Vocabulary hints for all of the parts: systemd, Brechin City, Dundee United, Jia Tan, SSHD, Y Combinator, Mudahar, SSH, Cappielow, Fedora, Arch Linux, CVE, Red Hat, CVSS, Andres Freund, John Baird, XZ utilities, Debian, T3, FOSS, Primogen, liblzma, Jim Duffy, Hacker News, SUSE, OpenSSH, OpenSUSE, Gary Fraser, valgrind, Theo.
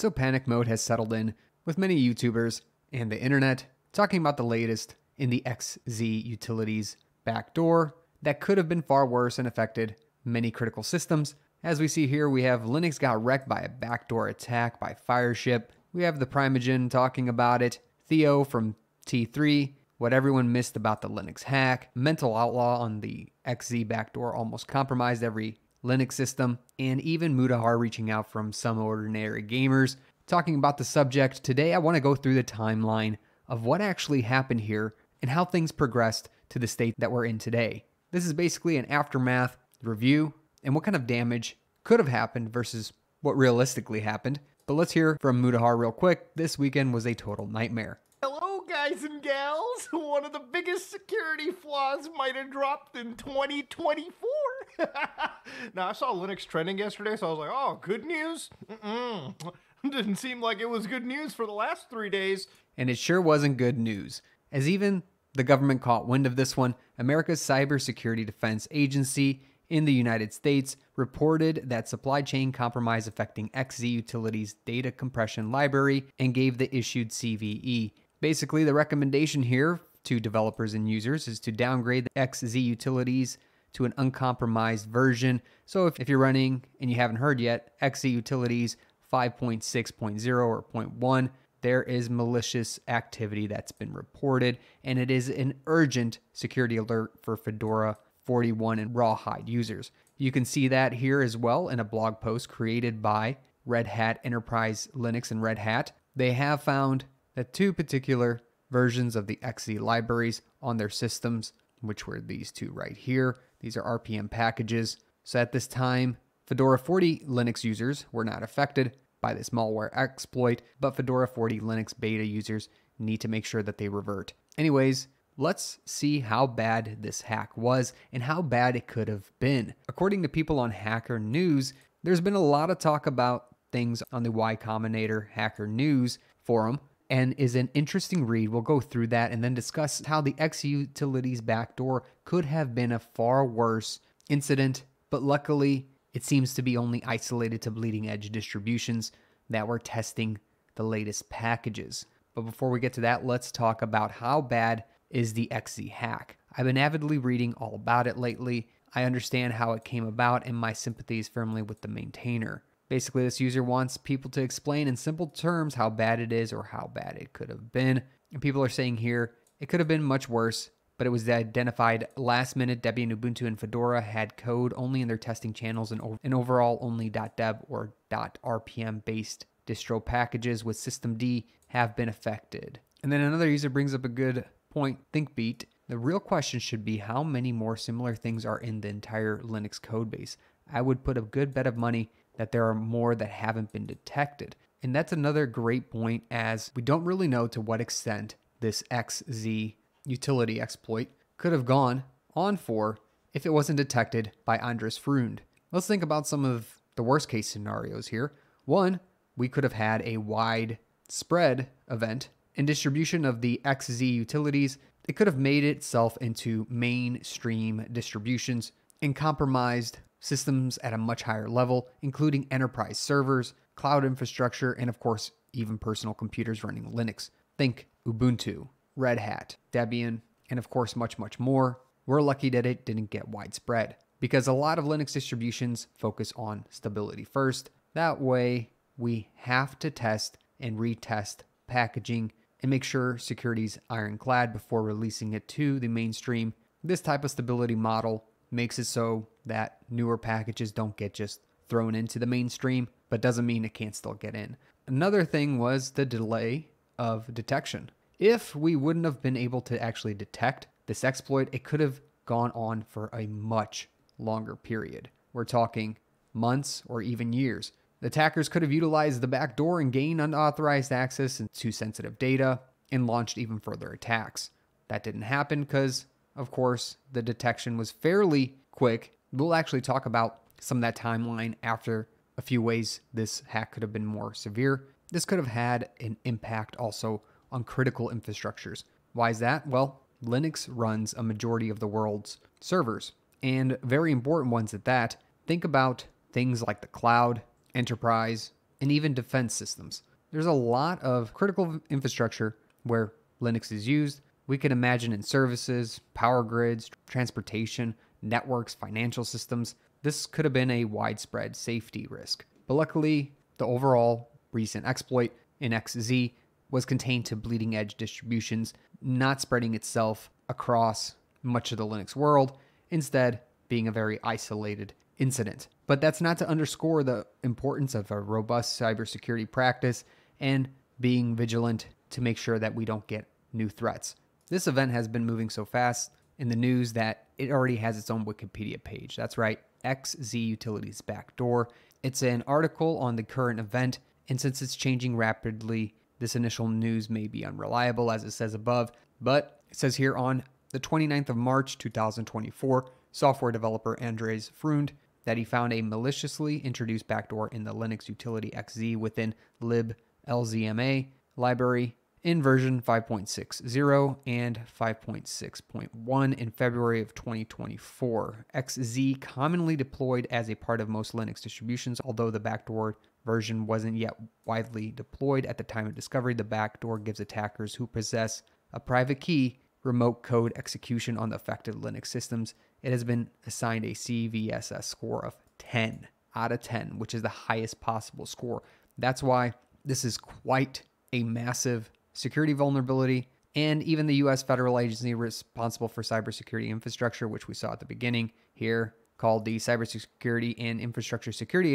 so panic mode has settled in, with many YouTubers and the internet talking about the latest in the XZ utilities backdoor that could have been far worse and affected many critical systems. As we see here, we have Linux got wrecked by a backdoor attack by Fireship. We have the Primogen talking about it, Theo from T3, what everyone missed about the Linux hack, Mental Outlaw on the XZ backdoor almost compromised every Linux system, and even Mudahar reaching out from Some Ordinary Gamers. Talking about the subject, today I want to go through the timeline of what actually happened here and how things progressed to the state that we're in today. This is basically an aftermath review and what kind of damage could have happened versus what realistically happened. But let's hear from Mudahar real quick. This weekend was a total nightmare. Hello guys and gals, one of the biggest security flaws might have dropped in 2024. Now I saw Linux trending yesterday, so I was like, oh, good news? Didn't seem like it was good news for the last 3 days. And it sure wasn't good news, as even the government caught wind of this one. America's Cybersecurity Defense Agency in the United States reported that supply chain compromise affecting XZ Utilities data compression library and gave the issued CVE. Basically, the recommendation here to developers and users is to downgrade the XZ Utilities to an uncompromised version. So if you're running, and you haven't heard yet, XZ Utilities 5.6.0 or 0.1, there is malicious activity that's been reported, and it is an urgent security alert for Fedora 41 and Rawhide users. You can see that here as well in a blog post created by Red Hat Enterprise Linux and Red Hat. They have found that two particular versions of the XZ libraries on their systems, which were these two right here. These are RPM packages. So at this time, Fedora 40 Linux users were not affected by this malware exploit, but Fedora 40 Linux beta users need to make sure that they revert. Anyways, let's see how bad this hack was and how bad it could have been. According to people on Hacker News, there's been a lot of talk about things on the Y Combinator Hacker News forum, and is an interesting read. We'll go through that and then discuss how the XZ Utilities backdoor could have been a far worse incident, but luckily it seems to be only isolated to bleeding edge distributions that were testing the latest packages. But before we get to that, let's talk about how bad is the XZ hack. I've been avidly reading all about it lately. I understand how it came about, and my sympathy is firmly with the maintainer. Basically, this user wants people to explain in simple terms how bad it is or how bad it could have been. And people are saying here, it could have been much worse, but it was identified last minute. Debian, Ubuntu, and Fedora had code only in their testing channels and overall only .deb or .rpm-based distro packages with systemd have been affected. And then another user brings up a good point, ThinkBeat. The real question should be how many more similar things are in the entire Linux codebase. I would put a good bet of money that there are more that haven't been detected. And that's another great point, as we don't really know to what extent this XZ utility exploit could have gone on for if it wasn't detected by Andres Freund. Let's think about some of the worst case scenarios here. One, we could have had a widespread event and distribution of the XZ utilities. It could have made itself into mainstream distributions and compromised systems at a much higher level, including enterprise servers, cloud infrastructure, and of course, even personal computers running Linux. Think Ubuntu, Red Hat, Debian, and of course, much, much more. We're lucky that it didn't get widespread, because a lot of Linux distributions focus on stability first. That way, we have to test and retest packaging and make sure security's ironclad before releasing it to the mainstream. This type of stability model makes it so that newer packages don't get just thrown into the mainstream, but doesn't mean it can't still get in. Another thing was the delay of detection. If we wouldn't have been able to actually detect this exploit, it could have gone on for a much longer period. We're talking months or even years. The attackers could have utilized the backdoor and gained unauthorized access to sensitive data and launched even further attacks. That didn't happen because, of course, the detection was fairly quick. We'll actually talk about some of that timeline after a few ways this hack could have been more severe. This could have had an impact also on critical infrastructures. Why is that? Well, Linux runs a majority of the world's servers, and very important ones at that. Think about things like the cloud, enterprise, and even defense systems. There's a lot of critical infrastructure where Linux is used. We can imagine in services, power grids, transportation, networks, financial systems. This could have been a widespread safety risk. But luckily, the overall recent exploit in XZ was contained to bleeding edge distributions, not spreading itself across much of the Linux world, instead being a very isolated incident. But that's not to underscore the importance of a robust cybersecurity practice and being vigilant to make sure that we don't get new threats. This event has been moving so fast in the news that it already has its own Wikipedia page. That's right, XZ Utilities Backdoor. It's an article on the current event, and since it's changing rapidly, this initial news may be unreliable, as it says above, but it says here on the 29th of March, 2024, software developer Andres Freund that he found a maliciously introduced backdoor in the Linux utility XZ within liblzma library in version 5.60 and 5.6.1 in February of 2024. XZ commonly deployed as a part of most Linux distributions, although the backdoor version wasn't yet widely deployed at the time of discovery. The backdoor gives attackers who possess a private key remote code execution on the affected Linux systems. It has been assigned a CVSS score of 10 out of 10, which is the highest possible score. That's why this is quite a massive security vulnerability, and even the U.S. federal agency responsible for cybersecurity infrastructure, which we saw at the beginning here, called the Cybersecurity and Infrastructure Security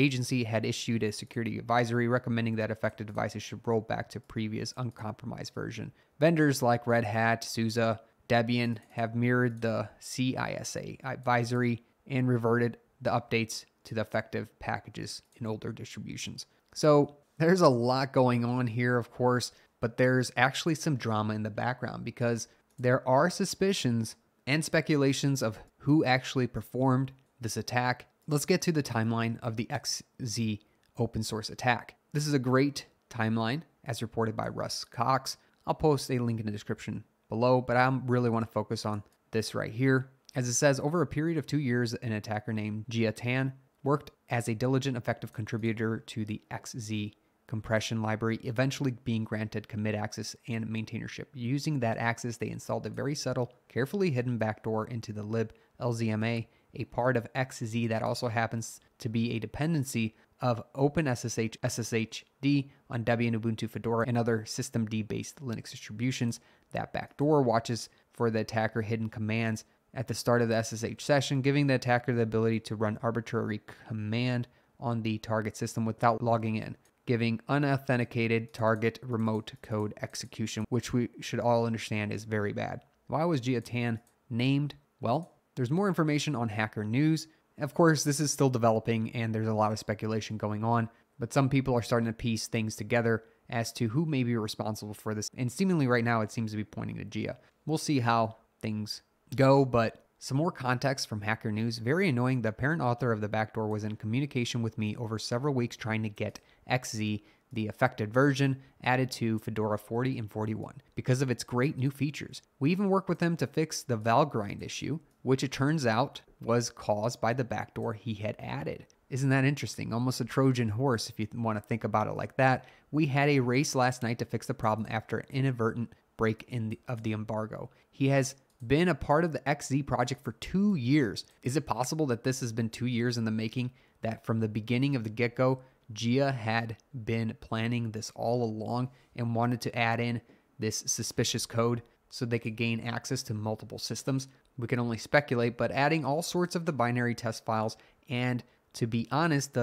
Agency, had issued a security advisory recommending that affected devices should roll back to previous uncompromised version. Vendors like Red Hat, SUSE, Debian have mirrored the CISA advisory and reverted the updates to the effective packages in older distributions. So there's a lot going on here, of course, but there's actually some drama in the background because there are suspicions and speculations of who actually performed this attack. Let's get to the timeline of the XZ open source attack. This is a great timeline as reported by Russ Cox. I'll post a link in the description below, but I really want to focus on this right here. As it says, over a period of 2 years, an attacker named Jia Tan worked as a diligent, effective contributor to the XZ compression library, eventually being granted commit access and maintainership. Using that access, they installed a very subtle, carefully hidden backdoor into the liblzma, a part of XZ that also happens to be a dependency of OpenSSH, SSHD on Debian, Ubuntu, Fedora, and other systemd-based Linux distributions. That backdoor watches for the attacker hidden commands at the start of the SSH session, giving the attacker the ability to run arbitrary command on the target system without logging in, giving unauthenticated target remote code execution, which we should all understand is very bad. Why was Jia Tan named? Well, there's more information on Hacker News. Of course, this is still developing and there's a lot of speculation going on, but some people are starting to piece things together as to who may be responsible for this. And seemingly right now, it seems to be pointing to Jia. We'll see how things go, but some more context from Hacker News. Very annoying. The parent author of the backdoor was in communication with me over several weeks trying to get XZ, the affected version, added to Fedora 40 and 41 because of its great new features. We even worked with him to fix the valgrind issue, which it turns out was caused by the backdoor he had added. Isn't that interesting? Almost a Trojan horse if you want to think about it like that. We had a race last night to fix the problem after an inadvertent break of the embargo. He has been a part of the XZ project for 2 years. Is it possible that this has been 2 years in the making, that from the beginning of the get-go, Jia had been planning this all along and wanted to add in this suspicious code so they could gain access to multiple systems? We can only speculate, but adding all sorts of the binary test files, and to be honest,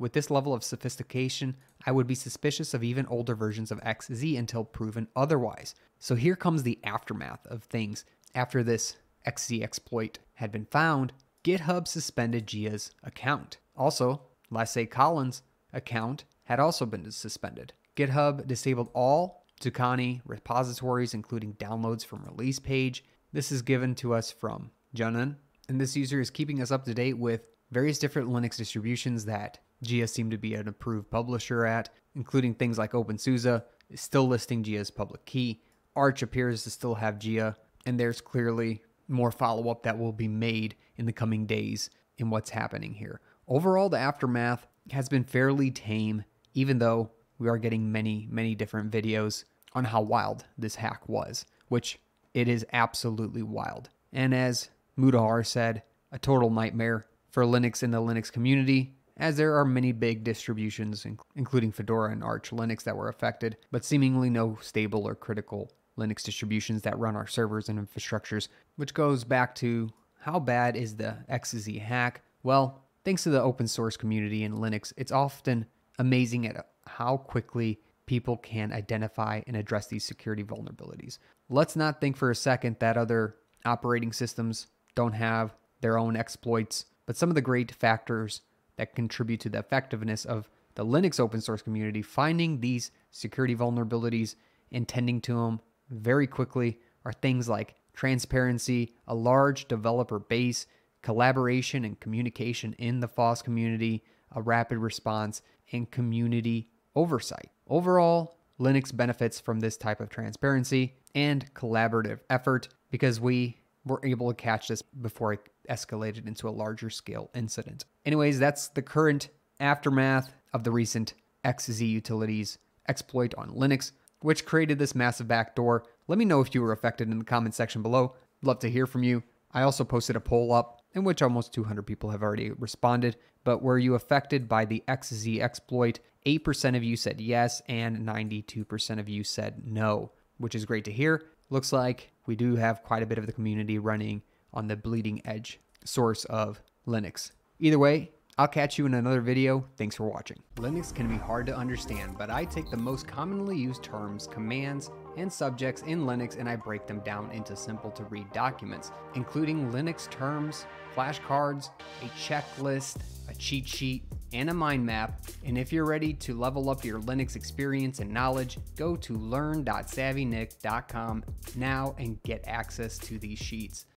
with this level of sophistication, I would be suspicious of even older versions of XZ until proven otherwise. So here comes the aftermath of things. After this XZ exploit had been found, GitHub suspended Jia's account. Also, Lasse Collins' account had also been suspended. GitHub disabled all Zuccotti repositories, including downloads from release page. This is given to us from Junan, and this user is keeping us up to date with various different Linux distributions that Jia seemed to be an approved publisher at, including things like OpenSUSE, is still listing Jia's public key. Arch appears to still have Jia, and there's clearly more follow-up that will be made in the coming days in what's happening here. Overall, the aftermath has been fairly tame even though we are getting many, many different videos on how wild this hack was, which it is absolutely wild. And as Mudahar said, a total nightmare for Linux and the Linux community, as there are many big distributions, including Fedora and Arch Linux, that were affected, but seemingly no stable or critical Linux distributions that run our servers and infrastructures, which goes back to how bad is the XZ hack? Well, thanks to the open source community in Linux, it's often amazing at how quickly people can identify and address these security vulnerabilities. Let's not think for a second that other operating systems don't have their own exploits, but some of the great factors that contribute to the effectiveness of the Linux open source community finding these security vulnerabilities and tending to them very quickly are things like transparency, a large developer base, collaboration and communication in the FOSS community, a rapid response, and community oversight. Overall, Linux benefits from this type of transparency and collaborative effort because we were able to catch this before it escalated into a larger scale incident. Anyways, that's the current aftermath of the recent XZ utilities exploit on Linux, which created this massive backdoor. Let me know if you were affected in the comment section below. Love to hear from you. I also posted a poll up in which almost 200 people have already responded, but were you affected by the XZ exploit? 8% of you said yes, and 92% of you said no, which is great to hear. Looks like we do have quite a bit of the community running on the bleeding edge source of Linux. Either way, I'll catch you in another video. Thanks for watching. Linux can be hard to understand, but I take the most commonly used terms, commands, and subjects in Linux and I break them down into simple to read documents, including Linux terms, flashcards, a checklist, a cheat sheet, and a mind map. And if you're ready to level up your Linux experience and knowledge, go to learn.savvynick.com now and get access to these sheets.